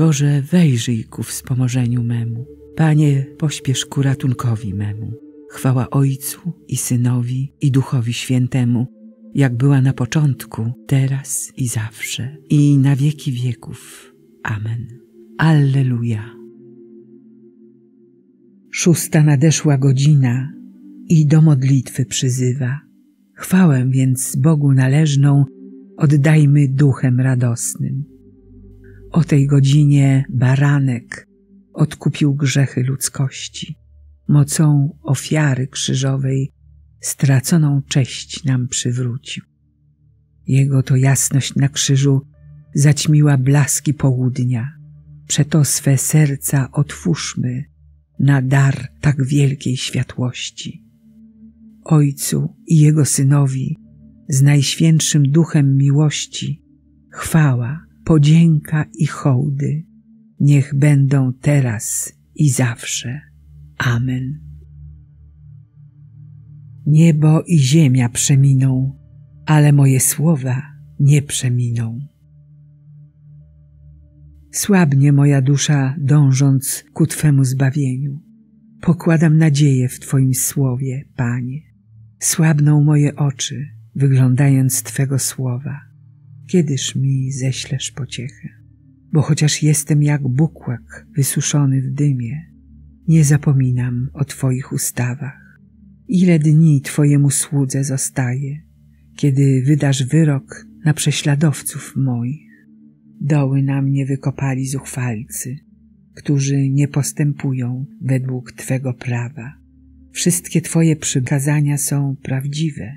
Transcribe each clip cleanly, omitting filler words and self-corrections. Boże, wejrzyj ku wspomożeniu memu. Panie, pośpiesz ku ratunkowi memu. Chwała Ojcu i Synowi, i Duchowi Świętemu, jak była na początku, teraz i zawsze, i na wieki wieków. Amen. Alleluja. 6. Nadeszła godzina i do modlitwy przyzywa. Chwałę więc Bogu należną oddajmy duchem radosnym. O tej godzinie Baranek odkupił grzechy ludzkości. Mocą ofiary krzyżowej straconą cześć nam przywrócił. Jego to jasność na krzyżu zaćmiła blaski południa. Przeto swe serca otwórzmy na dar tak wielkiej światłości. Ojcu i Jego Synowi z Najświętszym Duchem miłości chwała, podzięka i hołdy niech będą teraz i zawsze. Amen. Niebo i ziemia przeminą, ale moje słowa nie przeminą. Słabnie moja dusza, dążąc ku Twemu zbawieniu. Pokładam nadzieję w Twoim słowie, Panie. Słabną moje oczy, wyglądając Twego słowa. Kiedyż mi ześlesz pociechę? Bo chociaż jestem jak bukłak wysuszony w dymie, nie zapominam o Twoich ustawach. Ile dni Twojemu słudze zostaje, kiedy wydasz wyrok na prześladowców moich. Doły na mnie wykopali zuchwalcy, którzy nie postępują według Twego prawa. Wszystkie Twoje przykazania są prawdziwe.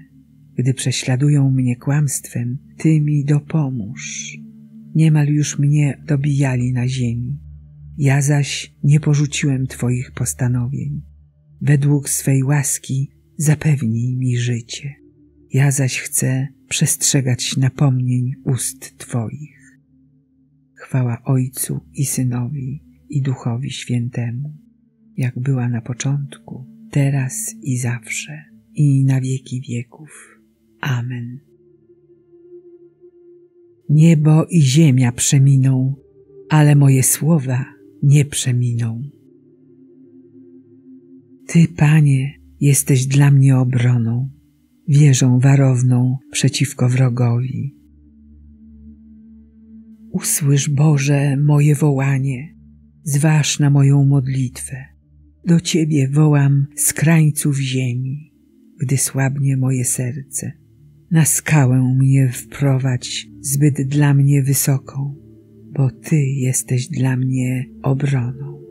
Gdy prześladują mnie kłamstwem, Ty mi dopomóż. Niemal już mnie dobijali na ziemi. Ja zaś nie porzuciłem Twoich postanowień. Według swej łaski zapewnij mi życie. Ja zaś chcę przestrzegać napomnień ust Twoich. Chwała Ojcu i Synowi, i Duchowi Świętemu, jak była na początku, teraz i zawsze, i na wieki wieków. Amen. Niebo i ziemia przeminą, ale moje słowa nie przeminą. Ty, Panie, jesteś dla mnie obroną, wieżą warowną przeciwko wrogowi. Usłysz, Boże, moje wołanie, zważ na moją modlitwę. Do Ciebie wołam z krańców ziemi, gdy słabnie moje serce. Na skałę mnie wprowadź zbyt dla mnie wysoką, bo Ty jesteś dla mnie obroną,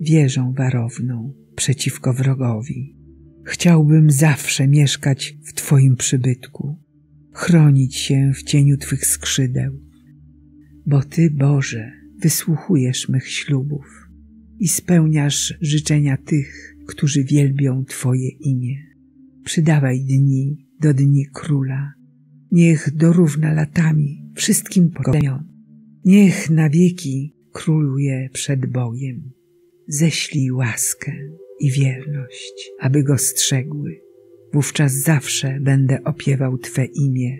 wieżą warowną przeciwko wrogowi. Chciałbym zawsze mieszkać w Twoim przybytku, chronić się w cieniu Twych skrzydeł. Bo Ty, Boże, wysłuchujesz mych ślubów i spełniasz życzenia tych, którzy wielbią Twoje imię. Przydawaj dni do dni króla. Niech dorówna latami wszystkim pokoleniom. Niech na wieki króluje przed Bogiem. Ześlij łaskę i wierność, aby go strzegły. Wówczas zawsze będę opiewał Twe imię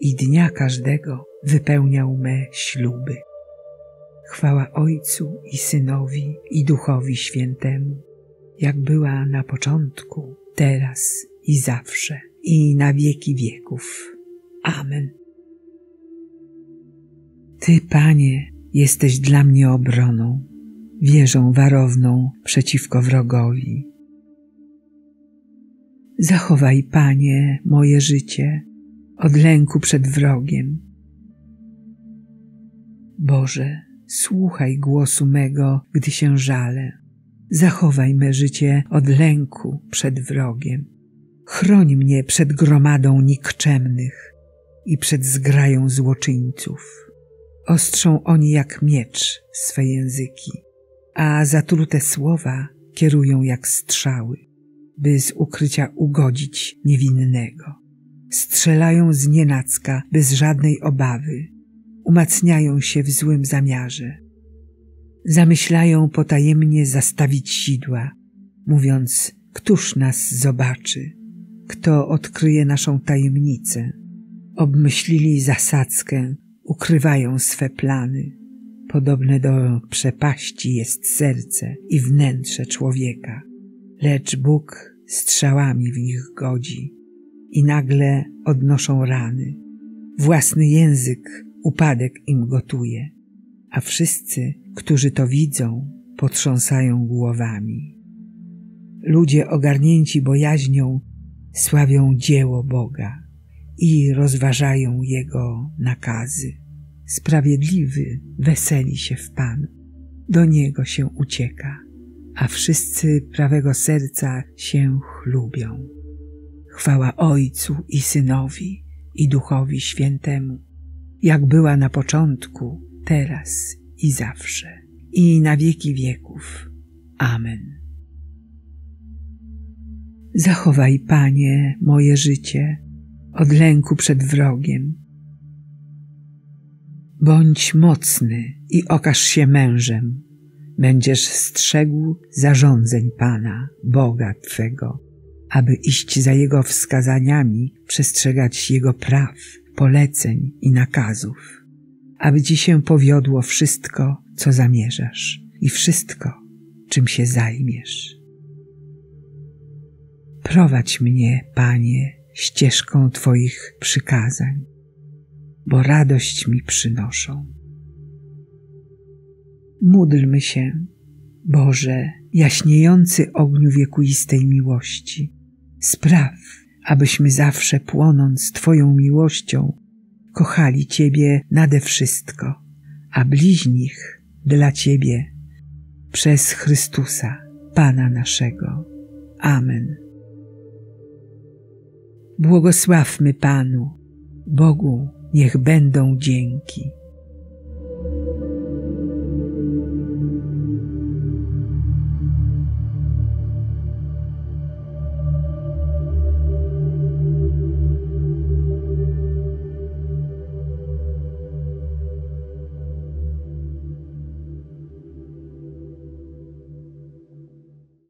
i dnia każdego wypełniał me śluby. Chwała Ojcu i Synowi, i Duchowi Świętemu, jak była na początku, teraz i zawsze, i na wieki wieków. Amen. Ty, Panie, jesteś dla mnie obroną, wieżą warowną przeciwko wrogowi. Zachowaj, Panie, moje życie od lęku przed wrogiem. Boże, słuchaj głosu mego, gdy się żalę. Zachowaj me życie od lęku przed wrogiem. Chroń mnie przed gromadą nikczemnych i przed zgrają złoczyńców. Ostrzą oni jak miecz swe języki, a zatrute słowa kierują jak strzały, by z ukrycia ugodzić niewinnego. Strzelają z nienacka bez żadnej obawy. Umacniają się w złym zamiarze. Zamyślają potajemnie zastawić sidła, mówiąc, któż nas zobaczy, kto odkryje naszą tajemnicę. Obmyślili zasadzkę, ukrywają swe plany. Podobne do przepaści jest serce i wnętrze człowieka, lecz Bóg strzałami w nich godzi i nagle odnoszą rany. Własny język upadek im gotuje, a wszyscy, którzy to widzą, potrząsają głowami. Ludzie ogarnięci bojaźnią sławią dzieło Boga i rozważają Jego nakazy. Sprawiedliwy weseli się w Panu, do Niego się ucieka, a wszyscy prawego serca się chlubią. Chwała Ojcu i Synowi, i Duchowi Świętemu, jak była na początku, teraz i zawsze, i na wieki wieków. Amen. Zachowaj, Panie, moje życie od lęku przed wrogiem. Bądź mocny i okaż się mężem. Będziesz strzegł zarządzeń Pana, Boga Twego, aby iść za Jego wskazaniami, przestrzegać Jego praw, poleceń i nakazów, aby Ci się powiodło wszystko, co zamierzasz i wszystko, czym się zajmiesz. Prowadź mnie, Panie, ścieżką Twoich przykazań, bo radość mi przynoszą. Módlmy się, Boże, jaśniejący ogniu wiekuistej miłości. Spraw, abyśmy zawsze płonąc Twoją miłością kochali Ciebie nade wszystko, a bliźnich dla Ciebie przez Chrystusa, Pana naszego. Amen. Błogosławmy Panu, Bogu niech będą dzięki.